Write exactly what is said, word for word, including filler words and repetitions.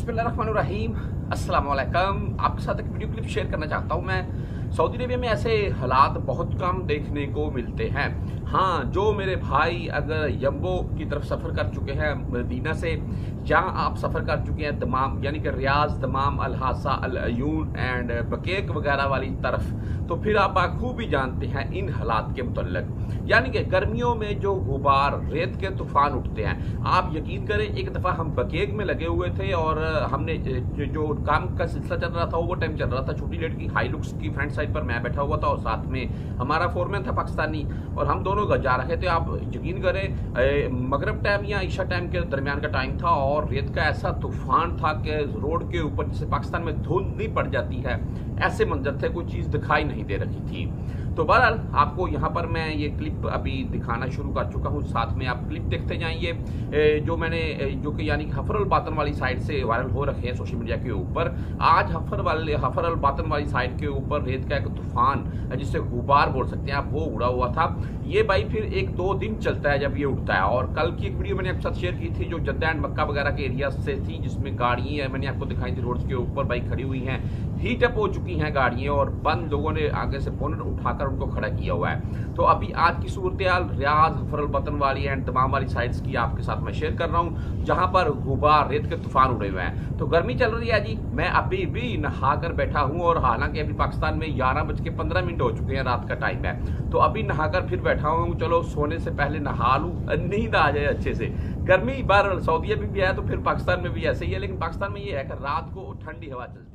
बिस्मिल्लाहिर्रहमानिर्रहीम अस्सलामुअलैकुम। आपके साथ एक वीडियो क्लिप शेयर करना चाहता हूँ। मैं सऊदी अरेबिया में ऐसे हालात बहुत कम देखने को मिलते हैं। हाँ, जो मेरे भाई अगर यम्बो की तरफ सफ़र कर चुके हैं मदीना से, जहाँ आप सफ़र कर चुके हैं दमाम यानी कि रियाज, दमाम, अलहासा, अलयून एंड बकेक वगैरह वाली तरफ, तो फिर आप बखूबी जानते हैं इन हालात के मुतल्लक। यानी कि गर्मियों में जो गुबार, रेत के तूफान उठते हैं, आप यकीन करें एक दफ़ा हम बकेक में लगे हुए थे और हमने जो काम का सिलसिला चल रहा था वो टाइम चल रहा था, छुट्टी लेट की हाई लुक्स की फ्रंट साइड पर मैं बैठा हुआ था और साथ में हमारा फोरमैन था पाकिस्तानी और हम दोनों जा रहे थे। आप यकीन करें मगरब टाइम या ईशा टाइम के दरमियान का टाइम था और रेत का ऐसा तूफान था कि रोड के ऊपर जैसे पाकिस्तान में धुंध नहीं पड़ जाती है, ऐसे मंजर थे, कोई चीज़ दिखाई नहीं दे रही थी। तो बहरहाल आपको यहाँ पर मैं ये क्लिप अभी दिखाना शुरू कर चुका हूँ, साथ में आप क्लिप देखते जाइए जो मैंने जो कि यानी हफर अल बातन वाली साइड से वायरल हो रखे हैं सोशल मीडिया के ऊपर। आज हफर वाले हफर अल बातन वाली साइड के ऊपर रेत का एक तूफान, जिससे गुबार बोल सकते हैं आप, वो उड़ा हुआ था। ये भाई फिर एक दो दिन चलता है जब ये उठता है। और कल की एक वीडियो मैंने आपके साथ शेयर की थी जो जद्दा एंड मक्का वगैरह के एरिया से थी, जिसमें गाड़ियाँ मैंने आपको दिखाई थी रोड्स के ऊपर बाइक खड़ी हुई हैं, हीट अप हो चुकी हैं गाड़ियाँ और बंद लोगों ने आगे से बोनट उठाकर उनको खड़ा किया हुआ है। तो अभी आज की सूरत हाल रियाज, हफर अल बातन वाली एंड तमाम वाली साइड्स की आपके साथ मैं शेयर कर रहा हूँ, जहाँ पर गुबार, रेत के तूफान उड़े हुए हैं। तो गर्मी चल रही है जी, मैं अभी भी नहाकर बैठा हूँ और हालांकि अभी पाकिस्तान में ग्यारह बज के पंद्रह मिनट हो चुके हैं, रात का टाइम है, तो अभी नहाकर फिर बैठा हूँ। चलो सोने से पहले नहा लूँ, नींद आ जाए अच्छे से। गर्मी बार सऊदी अरब में भी है तो फिर पाकिस्तान में भी ऐसे ही है, लेकिन पाकिस्तान में ये है कि रात को ठंडी हवा चलती है।